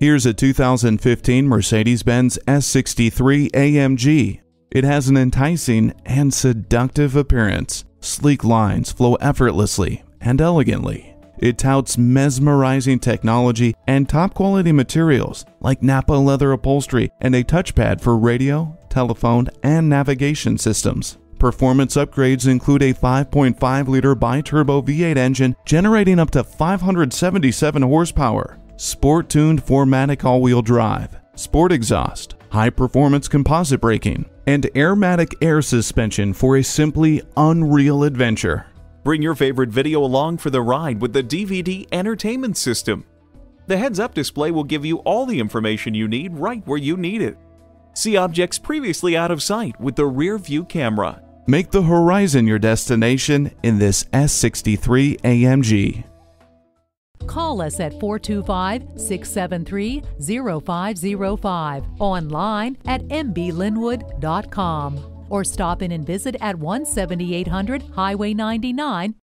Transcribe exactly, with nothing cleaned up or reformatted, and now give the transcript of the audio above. Here's a two thousand fifteen Mercedes-Benz S sixty-three A M G. It has an enticing and seductive appearance. Sleek lines flow effortlessly and elegantly. It touts mesmerizing technology and top-quality materials like Nappa leather upholstery and a touchpad for radio, telephone, and navigation systems. Performance upgrades include a five point five liter bi-turbo V eight engine generating up to five hundred seventy-seven horsepower, sport-tuned four matic all-wheel drive, sport exhaust, high-performance composite braking, and Airmatic air suspension for a simply unreal adventure. Bring your favorite video along for the ride with the D V D entertainment system. The heads-up display will give you all the information you need right where you need it. See objects previously out of sight with the rear-view camera. Make the horizon your destination in this S sixty-three A M G. Call us at four two five, six seven three, zero five zero five, online at m b linwood dot com, or stop in and visit at one seventy-eight hundred Highway ninety-nine